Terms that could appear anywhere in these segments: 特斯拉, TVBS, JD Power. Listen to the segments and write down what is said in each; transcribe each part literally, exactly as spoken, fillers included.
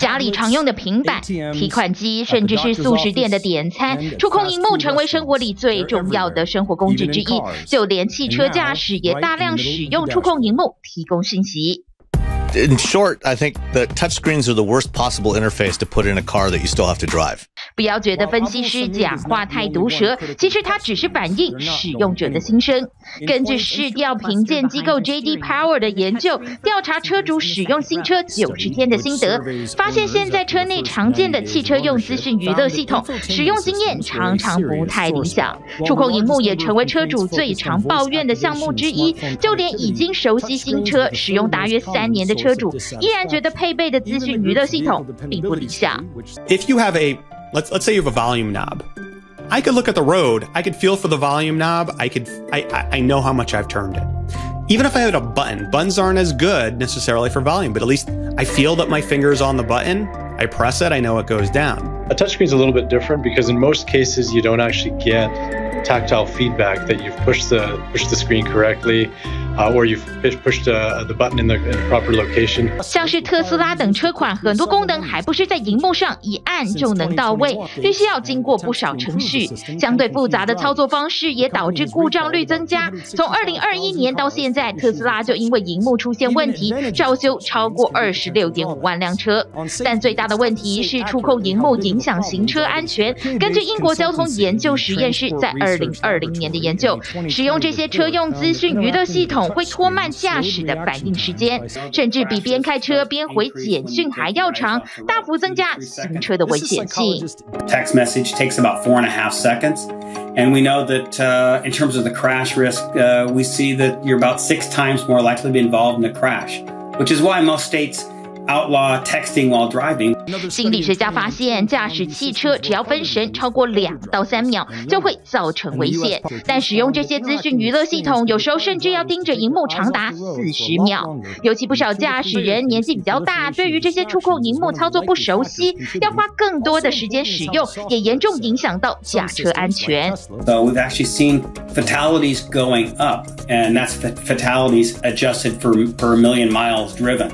家里常用的平板、提款机，甚至是素食店的点餐，触控荧幕成为生活里最重要的生活工具之一。就连汽车驾驶也大量使用触控荧幕提供讯息。 In short, I think that touchscreens are the worst possible interface to put in a car that you still have to drive. 不要觉得分析师讲话太毒舌，其实它只是反映使用者的心声。根据市调评鉴机构 J D Power 的研究，调查车主使用新车九十天的心得，发现现在车内常见的汽车用资讯娱乐系统使用经验常常不太理想。触控荧幕也成为车主最常抱怨的项目之一，就连已经熟悉新车使用大约三年的 车主依然觉得配备的资讯娱乐系统并不理想。If you have a let's let's say you have a volume knob, I could look at the road, I could feel for the volume knob, I could I I know how much I've turned it. Even if I had a button, buttons aren't as good necessarily for volume, but at least I feel that my finger is on the button. I press it, I know it goes down. A touchscreen is a little bit different because in most cases you don't actually get tactile feedback that you've pushed the pushed the screen correctly. 啊， or you've pushed the button in the proper location。像是特斯拉等车款，很多功能还不是在荧幕上一按就能到位，必须要经过不少程序。相对复杂的操作方式也导致故障率增加。从二零二一年到现在，特斯拉就因为荧幕出现问题，照修超过 二十六点五 万辆车。但最大的问题是触控荧幕影响行车安全。根据英国交通研究实验室在二零二零年的研究，使用这些车用资讯娱乐系统 会拖慢驾驶的反应时间，甚至比边开车边回简讯还要长，大幅增加行车的危险性。Text message takes about four and a half seconds, and we know that uh, in terms of the crash risk, uh, we see that you're about six times more likely to be involved in a crash, which is why most states outlaw texting while driving. 心理学家发现，驾驶汽车只要分神超过两到三秒，就会造成危险。但使用这些资讯娱乐系统，有时候甚至要盯着荧幕长达四十秒。尤其不少驾驶人年纪比较大，对于这些触控荧幕操作不熟悉，要花更多的时间使用，也严重影响到驾车安全。So we've actually seen fatalities going up, and that's fatalities adjusted for per million miles driven.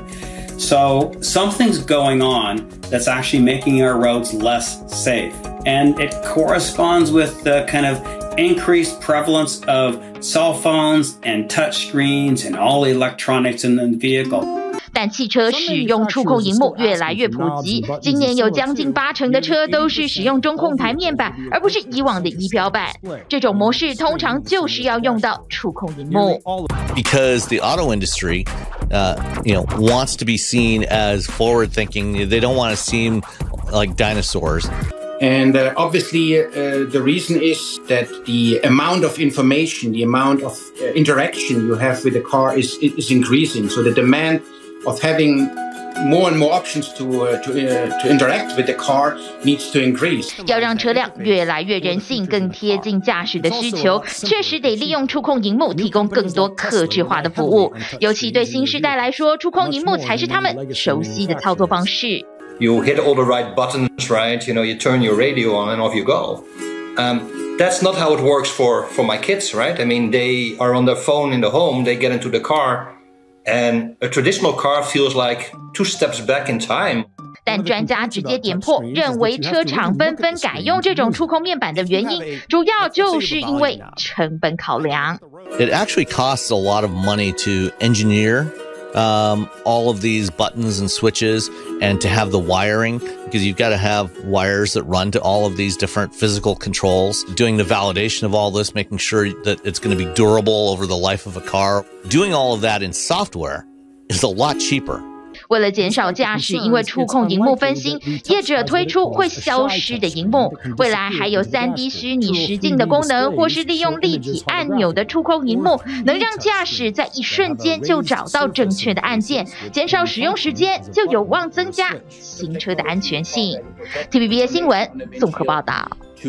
So something's going on that's actually making our roads less safe, and it corresponds with the kind of increased prevalence of cell phones and touch screens and all electronics in the vehicle. 但汽车使用触控荧幕越来越普及，今年有将近八成的车都是使用中控台面板，而不是以往的仪表板。这种模式通常就是要用到触控荧幕。Because the auto industry, uh, you know, wants to be seen as forward-thinking. They don't want to seem like dinosaurs. And uh, obviously, uh, the reason is that the amount of information, the amount of uh, interaction you have with the car is is increasing. So the demand of having more and more options to uh, to uh, to interact with the car needs to increase. 要让车辆越来越人性，更贴近驾驶的需求，确实得利用触控荧幕提供更多客制化的服务。尤其对新时代来说，触控荧幕才是他们熟悉的操作方式。 You hit all the right buttons, right? You know, you turn your radio on and off you go. Um, that's not how it works for, for my kids, right? I mean, they are on their phone in the home, they get into the car, and a traditional car feels like two steps back in time. 但专家直接点破，认为车厂纷纷改用这种触控面板的原因，主要就是因为成本考量。It actually costs a lot of money to engineer Um, all of these buttons and switches, and to have the wiring, because you've got to have wires that run to all of these different physical controls. Doing the validation of all this, making sure that it's going to be durable over the life of a car. Doing all of that in software is a lot cheaper. 为了减少驾驶因为触控荧幕分心，业者推出会消失的荧幕。未来还有 三 D 虚拟实境的功能，或是利用立体按钮的触控荧幕，能让驾驶在一瞬间就找到正确的按键，减少使用时间，就有望增加行车的安全性。T V B S 新闻综合报道。